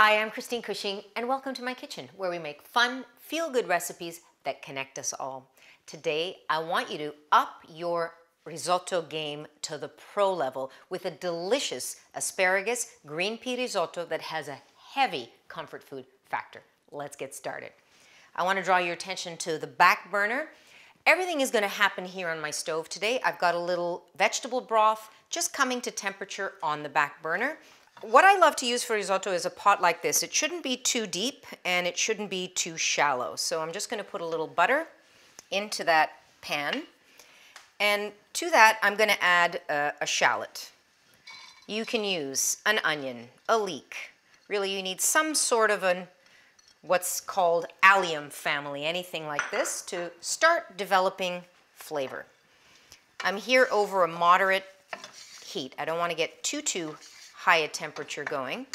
Hi, I'm Christine Cushing, and welcome to my kitchen, where we make fun, feel-good recipes that connect us all. Today, I want you to up your risotto game to the pro level with a delicious asparagus green pea risotto that has a heavy comfort food factor. Let's get started. I want to draw your attention to the back burner. Everything is going to happen here on my stove today. I've got a little vegetable broth just coming to temperature on the back burner. What I love to use for risotto is a pot like this. It shouldn't be too deep and it shouldn't be too shallow. So I'm just going to put a little butter into that pan, and to that I'm going to add a shallot. You can use an onion, a leek. Really, you need some sort of what's called allium family, anything like this, to start developing flavor. I'm here over a moderate heat. I don't want to get too high a temperature going,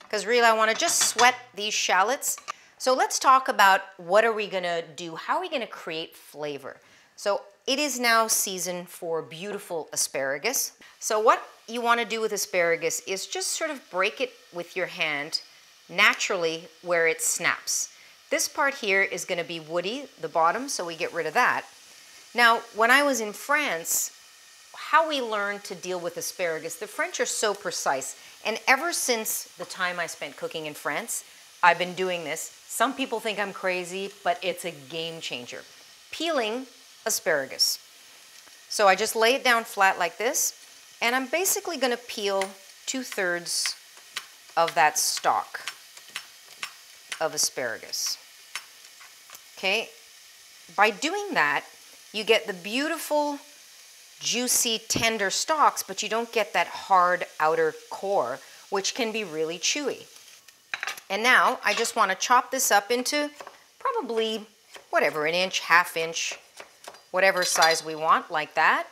because really I want to just sweat these shallots. So let's talk about what are we going to do, how are we going to create flavor. So it is now season for beautiful asparagus. So what you want to do with asparagus is just sort of break it with your hand naturally where it snaps. This part here is going to be woody, the bottom, so we get rid of that. Now, when I was in France, how we learned to deal with asparagus. The French are so precise, and ever since the time I spent cooking in France, I've been doing this. Some people think I'm crazy, but it's a game changer. Peeling asparagus. So I just lay it down flat like this, and I'm basically going to peel 2/3 of that stalk of asparagus. Okay, by doing that, you get the beautiful juicy, tender stalks, but you don't get that hard outer core, which can be really chewy. And now I just want to chop this up into probably whatever, an inch, half inch, whatever size we want, like that.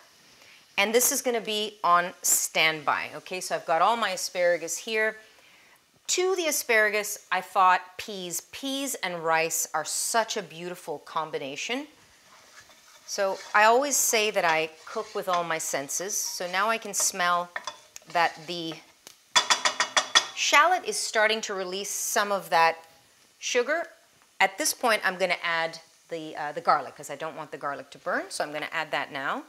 And this is going to be on standby. Okay, so I've got all my asparagus here. To the asparagus, I thought peas. Peas and rice are such a beautiful combination. So I always say that I cook with all my senses. So now I can smell that the shallot is starting to release some of that sugar. At this point, I'm going to add the garlic, because I don't want the garlic to burn. So I'm going to add that now.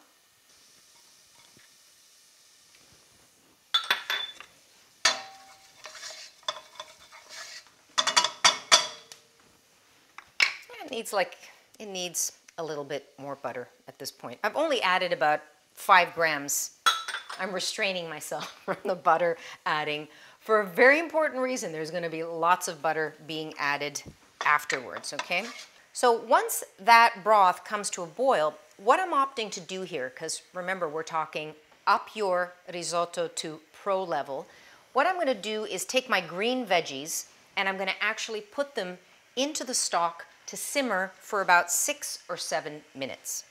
It needs a little bit more butter at this point. I've only added about 5 grams. I'm restraining myself from the butter adding for a very important reason. There's going to be lots of butter being added afterwards, okay? So once that broth comes to a boil, what I'm opting to do here, because remember we're talking up your risotto to pro level, what I'm going to do is take my green veggies and I'm going to actually put them into the stock to simmer for about 6 or 7 minutes.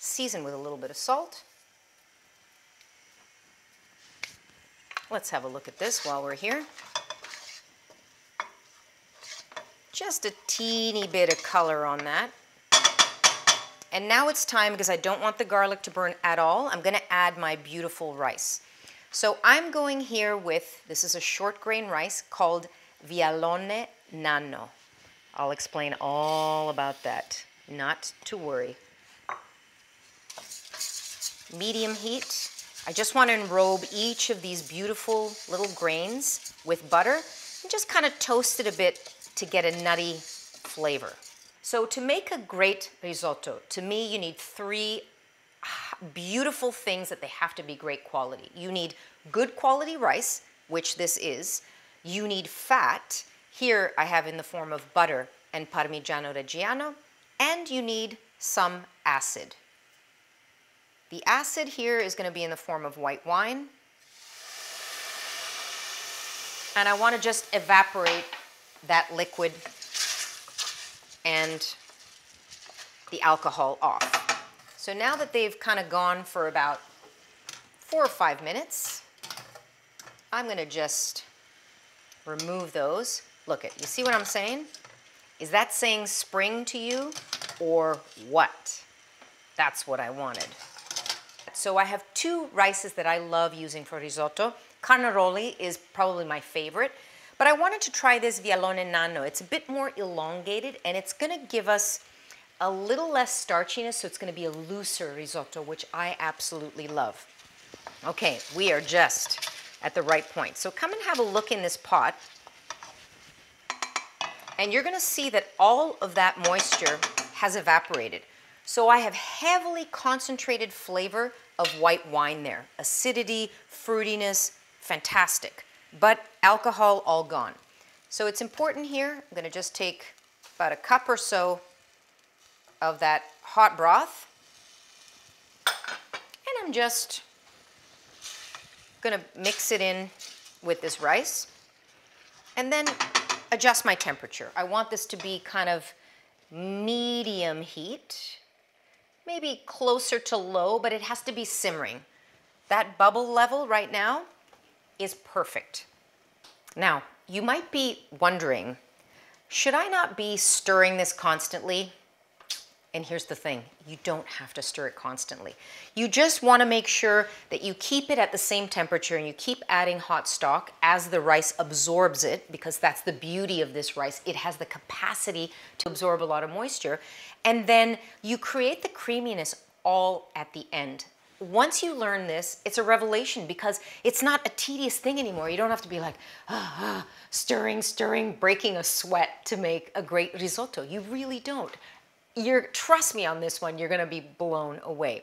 Season with a little bit of salt. Let's have a look at this while we're here. Just a teeny bit of color on that. And now it's time, because I don't want the garlic to burn at all, I'm going to add my beautiful rice. So I'm going here with, this is a short grain rice called Vialone Nano. I'll explain all about that, not to worry. Medium heat. I just want to enrobe each of these beautiful little grains with butter and just kind of toast it a bit to get a nutty flavor. So to make a great risotto, to me, you need 3 beautiful things that they have to be great quality. You need good quality rice, which this is. You need fat. Here I have in the form of butter and Parmigiano-Reggiano. And you need some acid. The acid here is going to be in the form of white wine. And I want to just evaporate that liquid and the alcohol off. So now that they've kind of gone for about 4 or 5 minutes, I'm going to just remove those. Look, you see what I'm saying? Is that saying spring to you? or what? That's what I wanted. So I have two rices that I love using for risotto. Carnaroli is probably my favorite, but I wanted to try this Vialone Nano. It's a bit more elongated and it's gonna give us a little less starchiness, so it's gonna be a looser risotto, which I absolutely love. Okay, we are just at the right point. So come and have a look in this pot, and you're gonna see that all of that moisture has evaporated. So I have heavily concentrated flavor of white wine there. Acidity, fruitiness, fantastic. But alcohol all gone. So it's important here, I'm gonna just take about a cup or so of that hot broth. And I'm just gonna mix it in with this rice. And then adjust my temperature. I want this to be kind of medium heat. Maybe closer to low, but it has to be simmering. That bubble level right now is perfect. Now, you might be wondering, should I not be stirring this constantly? And here's the thing, you don't have to stir it constantly. You just wanna make sure that you keep it at the same temperature and you keep adding hot stock as the rice absorbs it, because that's the beauty of this rice. It has the capacity to absorb a lot of moisture. And then you create the creaminess all at the end. Once you learn this, it's a revelation because it's not a tedious thing anymore. You don't have to be like, stirring, breaking a sweat to make a great risotto. You really don't. Trust me on this one, you're gonna be blown away.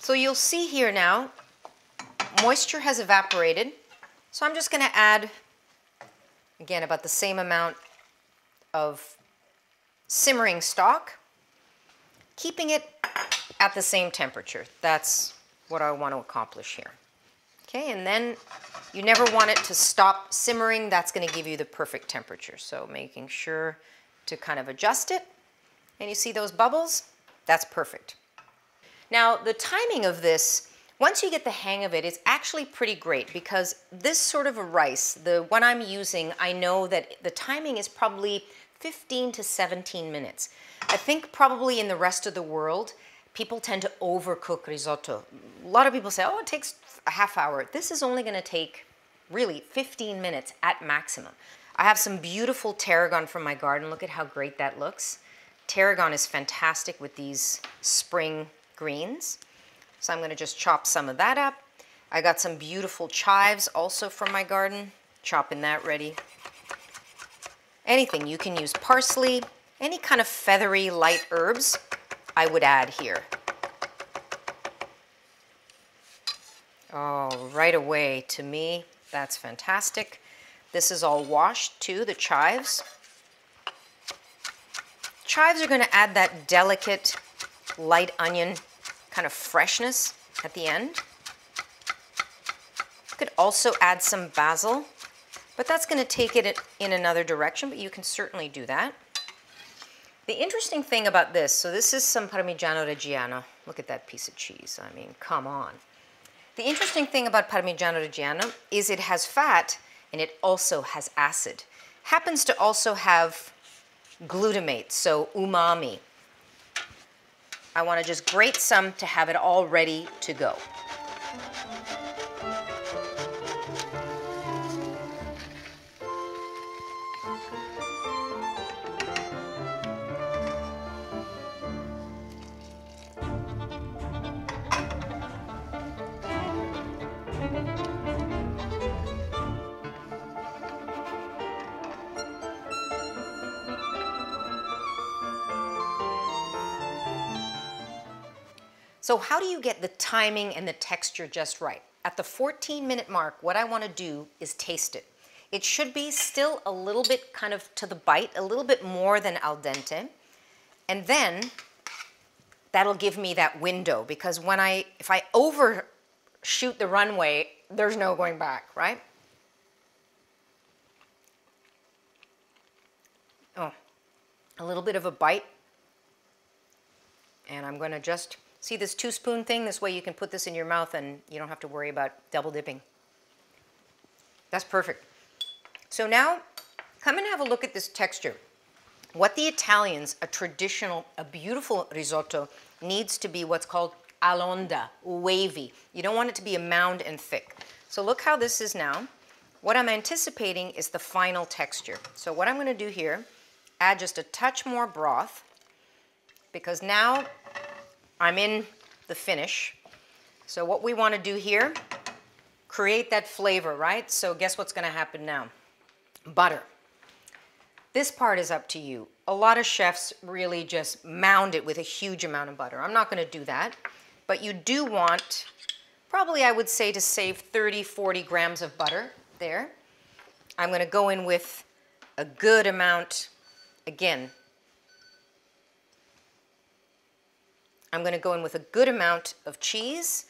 So you'll see here now, moisture has evaporated. So I'm just gonna add, again, about the same amount of simmering stock, keeping it at the same temperature. That's what I want to accomplish here. Okay, and then you never want it to stop simmering. That's gonna give you the perfect temperature. So making sure to kind of adjust it. And you see those bubbles? That's perfect. Now, the timing of this, once you get the hang of it, it's actually pretty great because this sort of a rice, the one I'm using, I know that the timing is probably 15 to 17 minutes. I think probably in the rest of the world, people tend to overcook risotto. A lot of people say, oh, it takes a half hour. This is only gonna take really 15 minutes at maximum. I have some beautiful tarragon from my garden. Look at how great that looks. Tarragon is fantastic with these spring greens. So I'm gonna just chop some of that up. I got some beautiful chives also from my garden. Chopping that ready. Anything, you can use parsley, any kind of feathery light herbs I would add here. Oh, right away to me, that's fantastic. This is all washed too, the chives. Chives are gonna add that delicate light onion kind of freshness at the end. You could also add some basil, but that's gonna take it in another direction, but you can certainly do that. The interesting thing about this, so this is some Parmigiano-Reggiano. Look at that piece of cheese, I mean, come on. The interesting thing about Parmigiano-Reggiano is it has fat, and it also has acid. Happens to also have glutamate, so umami. I want to just grate some to have it all ready to go. So how do you get the timing and the texture just right? At the 14-minute mark, what I want to do is taste it. It should be still a little bit kind of to the bite, a little bit more than al dente. And then that'll give me that window, because when if I overshoot the runway, there's no going back, right? Oh, a little bit of a bite. And I'm going to just see this 2-spoon thing? This way you can put this in your mouth and you don't have to worry about double dipping. That's perfect. So now, come and have a look at this texture. What the Italians, a traditional, a beautiful risotto needs to be what's called all'onda, wavy. You don't want it to be a mound and thick. So look how this is now. What I'm anticipating is the final texture. So what I'm gonna do here, add just a touch more broth, because now I'm in the finish. So what we wanna do here, create that flavor, right? So guess what's gonna happen now? Butter. This part is up to you. A lot of chefs really just mound it with a huge amount of butter. I'm not gonna do that, but you do want, probably I would say to save 30, 40 grams of butter there. I'm gonna go in with a good amount, again. I'm gonna go in with a good amount of cheese,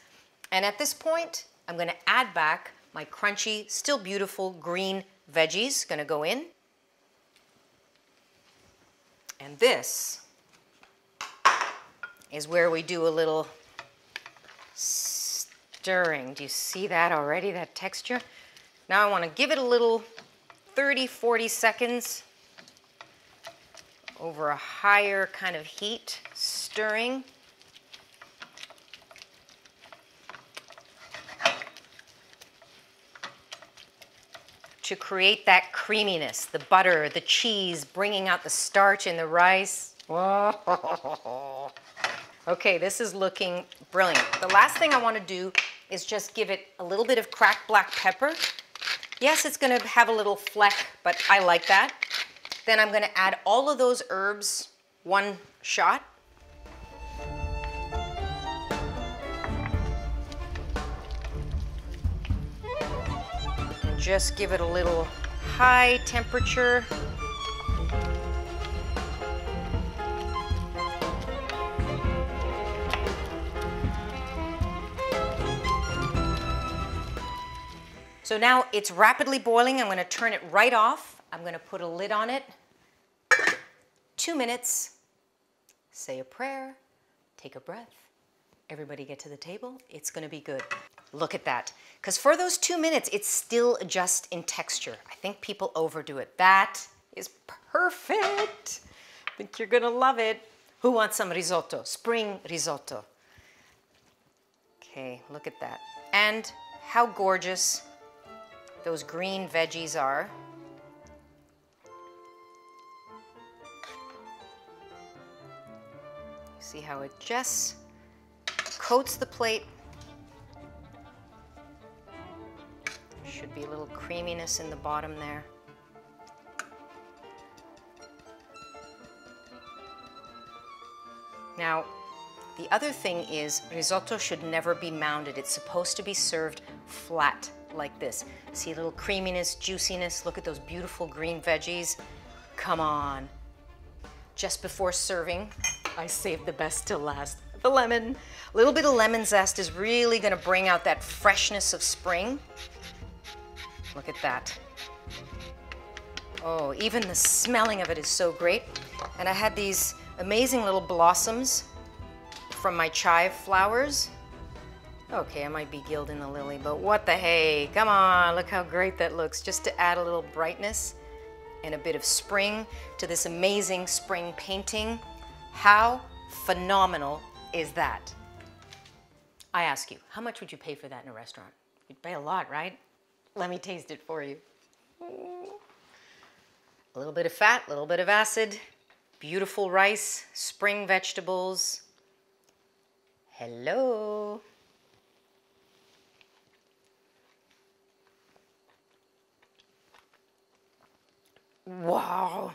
and at this point, I'm gonna add back my crunchy, still beautiful green veggies, gonna go in. And this is where we do a little stirring. Do you see that already, that texture? Now I want to give it a little 30, 40 seconds over a higher kind of heat, stirring. To create that creaminess, the butter, the cheese, bringing out the starch in the rice. Whoa. Okay, this is looking brilliant. The last thing I want to do is just give it a little bit of cracked black pepper. Yes, it's going to have a little fleck, but I like that. Then I'm going to add all of those herbs one shot. Just give it a little high temperature. So now it's rapidly boiling. I'm going to turn it right off. I'm going to put a lid on it. 2 minutes. Say a prayer. Take a breath. Everybody get to the table. It's going to be good. Look at that. Because for those 2 minutes, it's still just in texture. I think people overdo it. That is perfect. I think you're gonna love it. Who wants some risotto? Spring risotto. Okay, look at that. And how gorgeous those green veggies are. See how it just coats the plate. Should be a little creaminess in the bottom there. Now, the other thing is risotto should never be mounded. It's supposed to be served flat like this. See a little creaminess, juiciness. Look at those beautiful green veggies. Come on. Just before serving, I saved the best till last. The lemon. A little bit of lemon zest is really gonna bring out that freshness of spring. Look at that. Oh, even the smelling of it is so great. And I had these amazing little blossoms from my chive flowers. Okay, I might be gilding the lily, but what the hey, come on, look how great that looks. Just to add a little brightness and a bit of spring to this amazing spring painting. How phenomenal is that? I ask you, how much would you pay for that in a restaurant? You'd pay a lot, right? Let me taste it for you. A little bit of fat, a little bit of acid, beautiful rice, spring vegetables. Hello. Wow.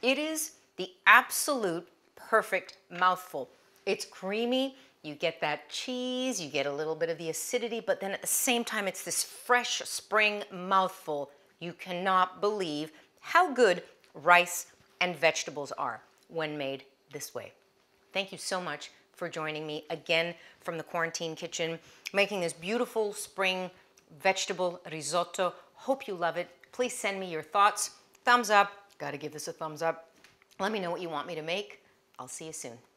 It is the absolute perfect mouthful. It's creamy. You get that cheese, you get a little bit of the acidity, but then at the same time, it's this fresh spring mouthful. You cannot believe how good rice and vegetables are when made this way. Thank you so much for joining me again from the Quarantine Kitchen, making this beautiful spring vegetable risotto. Hope you love it. Please send me your thoughts. Thumbs up, gotta give this a thumbs up. Let me know what you want me to make. I'll see you soon.